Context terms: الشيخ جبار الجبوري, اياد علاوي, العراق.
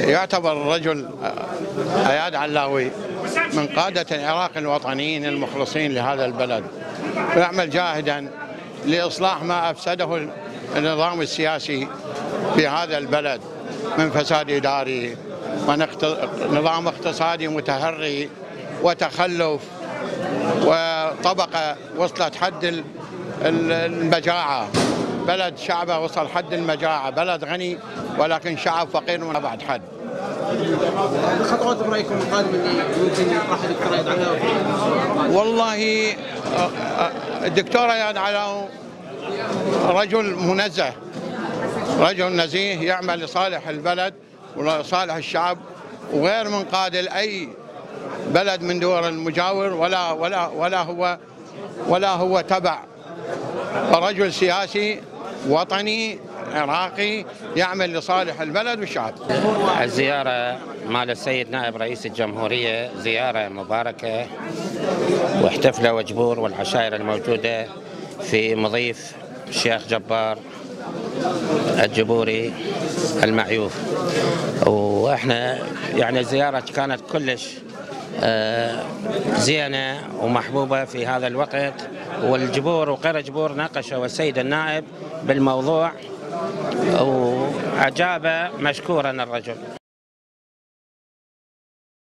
يعتبر رجل اياد علاوي من قادة العراق الوطنيين المخلصين لهذا البلد، ويعمل جاهدا لإصلاح ما أفسده النظام السياسي في هذا البلد من فساد إداري ونظام اقتصادي متهري وتخلف وطبقة وصلت حد البجاعة. بلد شعبه وصل حد المجاعة، بلد غني ولكن شعب فقير من بعد حد. خطوات برأيكم القادمة اللي ممكن يطرحها دكتور اياد علاوي؟ والله الدكتور اياد علاوي رجل منزه، رجل نزيه، يعمل لصالح البلد ولصالح الشعب، وغير منقاد لأي بلد من دول المجاور ولا هو تبع. رجل سياسي وطني عراقي يعمل لصالح البلد والشعب. الزيارة مال السيد نائب رئيس الجمهورية زيارة مباركة واحتفل وجبور والعشائر الموجودة في مضيف الشيخ جبار الجبوري المعيوف، واحنا يعني الزيارة كانت كلش زينة ومحبوبة في هذا الوقت، والجبور وغير الجبور ناقشوا السيد النائب بالموضوع وأجاب مشكورا الرجل.